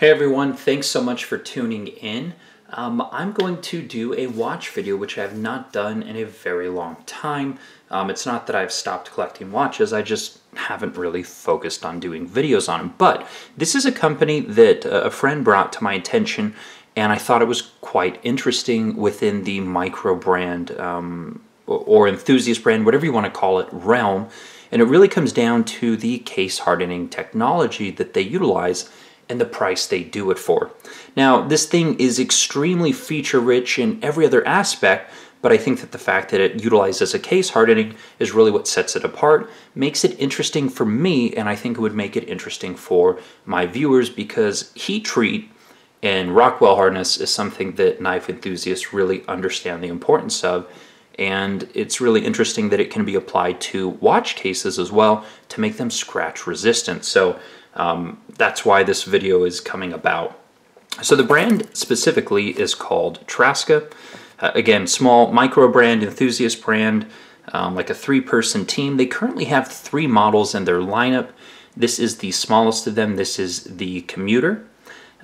Hey everyone, thanks so much for tuning in. I'm going to do a watch video, which I have not done in a very long time. It's not that I've stopped collecting watches, I just haven't really focused on doing videos on them. But this is a company that a friend brought to my attention, and I thought it was quite interesting within the micro brand or enthusiast brand, whatever you want to call it, realm. And it really comes down to the case hardening technology that they utilize and the price they do it for. Now, this thing is extremely feature-rich in every other aspect, but I think that the fact that it utilizes a case hardening is really what sets it apart, makes it interesting for me, and I think it would make it interesting for my viewers because heat treat and Rockwell hardness is something that knife enthusiasts really understand the importance of, and it's really interesting that it can be applied to watch cases as well to make them scratch resistant. So that's why this video is coming about. So the brand specifically is called Traska. Again, small micro brand, enthusiast brand, like a three-person team. They currently have three models in their lineup. This is the smallest of them. This is the Commuter.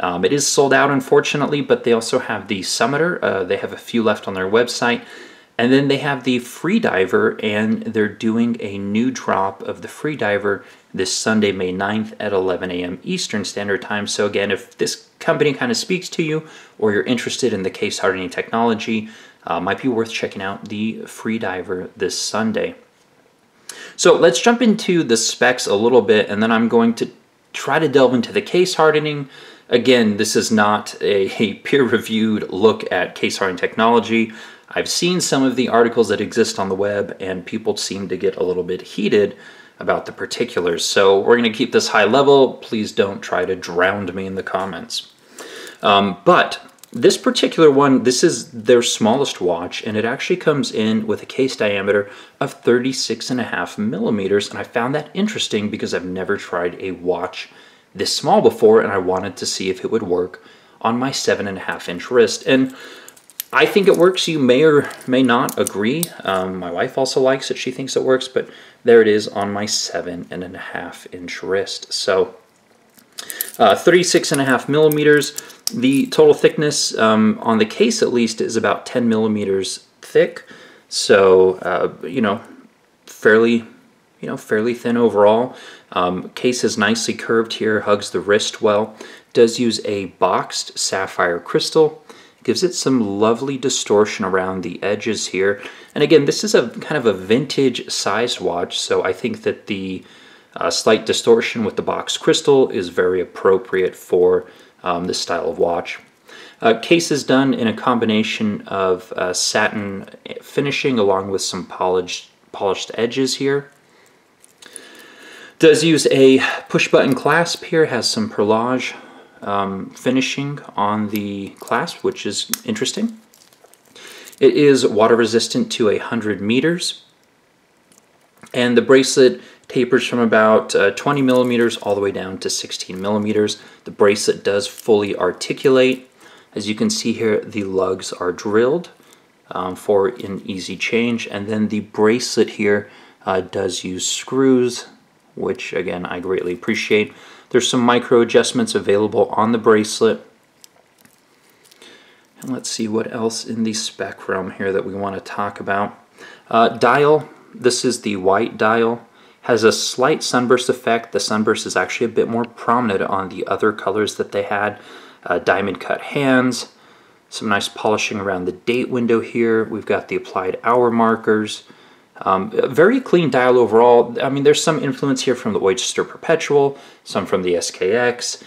It is sold out, unfortunately, but they also have the Summitor. They have a few left on their website. And then they have the Free Diver, and they're doing a new drop of the Free Diver this Sunday, May 9th at 11 a.m. Eastern Standard Time. So again, if this company kind of speaks to you or you're interested in the case hardening technology, might be worth checking out the Free Diver this Sunday. So let's jump into the specs a little bit, and then I'm going to try to delve into the case hardening. Again, this is not a peer-reviewed look at case hardening technology. I've seen some of the articles that exist on the web, and people seem to get a little bit heated about the particulars. So we're going to keep this high level. Please don't try to drown me in the comments. But this particular one, this is their smallest watch, and it actually comes in with a case diameter of 36.5 millimeters. And I found that interesting because I've never tried a watch this small before, and I wanted to see if it would work on my 7.5 inch wrist. And I think it works. You may or may not agree. My wife also likes it. She thinks it works, but there it is on my 7.5 inch wrist. So 36.5 millimeters. The total thickness on the case, at least, is about 10 millimeters thick. So you know, fairly thin overall. Case is nicely curved here. Hugs the wrist well. Does use a boxed sapphire crystal. Gives it some lovely distortion around the edges here. And again, this is a kind of a vintage sized watch, so I think that the slight distortion with the box crystal is very appropriate for this style of watch. Case is done in a combination of satin finishing along with some polished edges here. Does use a push button clasp here, has some perlage finishing on the clasp, which is interesting. It is water resistant to 100 meters. And the bracelet tapers from about 20 millimeters all the way down to 16 millimeters. The bracelet does fully articulate. As you can see here, the lugs are drilled for an easy change. And then the bracelet here does use screws, which again, I greatly appreciate. There's some micro adjustments available on the bracelet. And let's see what else in the spec realm here that we want to talk about. Dial, this is the white dial, has a slight sunburst effect. The sunburst is actually a bit more prominent on the other colors that they had. Diamond cut hands, some nice polishing around the date window here. We've got the applied hour markers. Very clean dial overall. I mean, there's some influence here from the Oyster Perpetual, some from the SKX,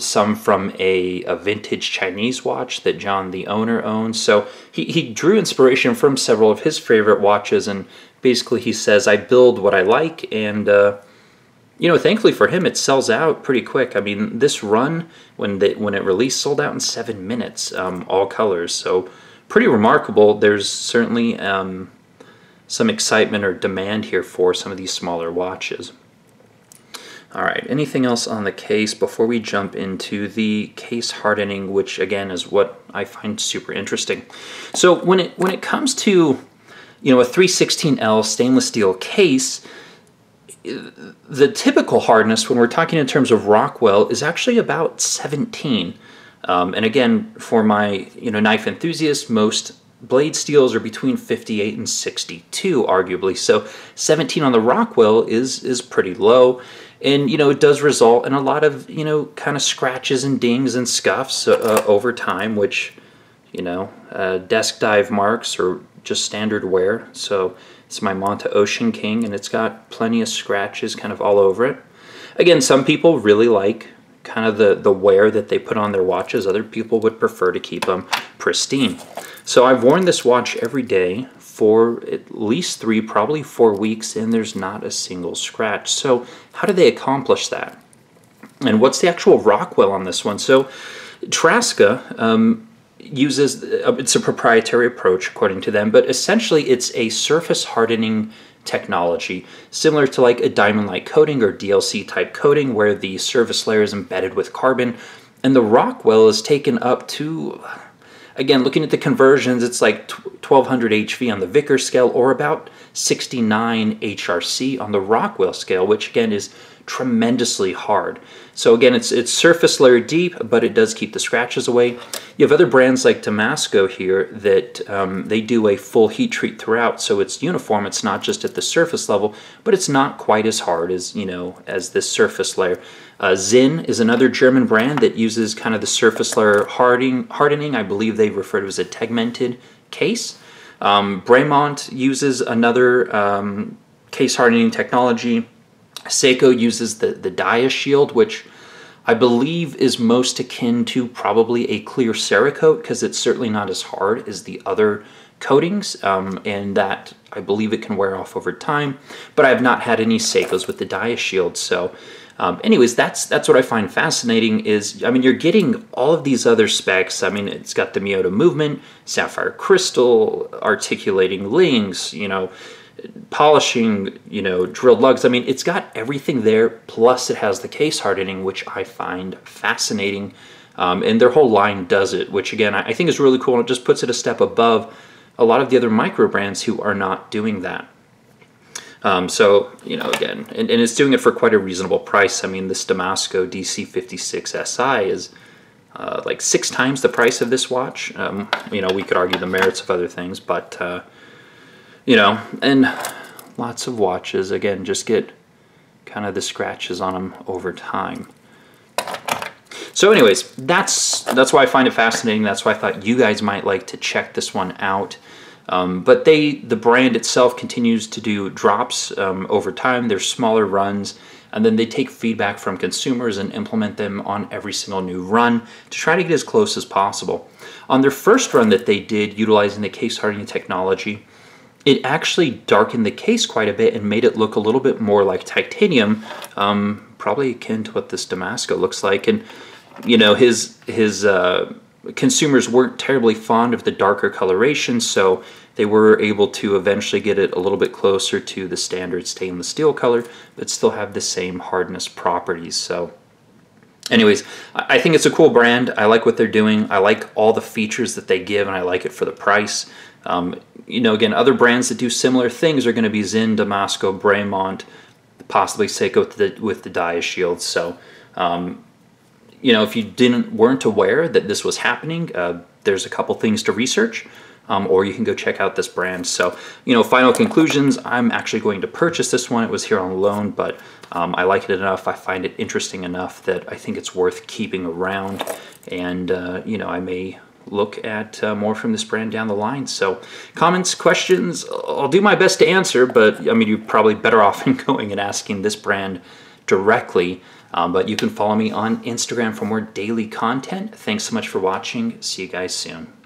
some from a vintage Chinese watch that John, the owner, owns. So he drew inspiration from several of his favorite watches, and basically he says, I build what I like, and you know, thankfully for him, it sells out pretty quick. I mean, this run, when it released, sold out in 7 minutes, all colors. So pretty remarkable. There's certainly some excitement or demand here for some of these smaller watches. All right, anything else on the case before we jump into the case hardening, which again is what I find super interesting. So when it comes to, you know, a 3/16L stainless steel case, the typical hardness when we're talking in terms of Rockwell is actually about 17. And again, for my knife enthusiasts, most blade steels are between 58 and 62, arguably. So 17 on the Rockwell is pretty low. And, it does result in a lot of, kind of scratches and dings and scuffs over time, which, desk dive marks or just standard wear. So it's my Monta Ocean King, and it's got plenty of scratches kind of all over it. Again, some people really like kind of the wear that they put on their watches. Other people would prefer to keep them pristine. So I've worn this watch every day for at least 3, probably 4 weeks, and there's not a single scratch. So how do they accomplish that? And what's the actual Rockwell on this one? So Traska uses, it's a proprietary approach according to them, but essentially it's a surface hardening technology, similar to like a diamond-like coating or DLC type coating where the surface layer is embedded with carbon. And the Rockwell is taken up to, again, looking at the conversions, it's like 1200 HV on the Vickers scale, or about 69 HRC on the Rockwell scale, which again is tremendously hard. So again, it's surface layer deep, but it does keep the scratches away. You have other brands like Damasco here that they do a full heat treat throughout, so it's uniform. It's not just at the surface level, but it's not quite as hard as as this surface layer. Zinn is another German brand that uses kind of the surface layer hardening. I believe they refer to it as a tegmented case. Bremont uses another case hardening technology. Seiko uses the DiaShield, which I believe is most akin to probably a clear Cerakote, because it's certainly not as hard as the other coatings, and that I believe it can wear off over time. But I have not had any Seikos with the DiaShield. So anyways, that's what I find fascinating is, you're getting all of these other specs. It's got the Miyota movement, sapphire crystal, articulating links, polishing, drilled lugs. It's got everything there, plus it has the case hardening, which I find fascinating. And their whole line does it, which again, I think is really cool, and it just puts it a step above a lot of the other micro brands who are not doing that. So, again, and it's doing it for quite a reasonable price. This Damasco DC56SI is like 6 times the price of this watch. We could argue the merits of other things, but and lots of watches, again, just get kind of the scratches on them over time. So anyways, that's why I find it fascinating. That's why I thought you guys might like to check this one out. But the brand itself continues to do drops over time. They're smaller runs, and then they take feedback from consumers and implement them on every single new run to try to get as close as possible. On their first run that they did utilizing the case hardening technology, it actually darkened the case quite a bit and made it look a little bit more like titanium, probably akin to what this Damasco looks like. And his consumers weren't terribly fond of the darker coloration, so they were able to eventually get it a little bit closer to the standard stainless steel color, but still have the same hardness properties. So anyways, I think it's a cool brand. I like what they're doing. I like all the features that they give, and I like it for the price. Again, other brands that do similar things are going to be Zinn, Damasco, Bremont, possibly Seiko with the DiaShield. So, if you weren't aware that this was happening, there's a couple things to research, or you can go check out this brand. So, final conclusions, I'm actually going to purchase this one. It was here on loan, but I like it enough. I find it interesting enough that I think it's worth keeping around, and, I may look at more from this brand down the line. So comments, questions, I'll do my best to answer, but you're probably better off in going and asking this brand directly. But you can follow me on Instagram for more daily content. Thanks so much for watching. See you guys soon.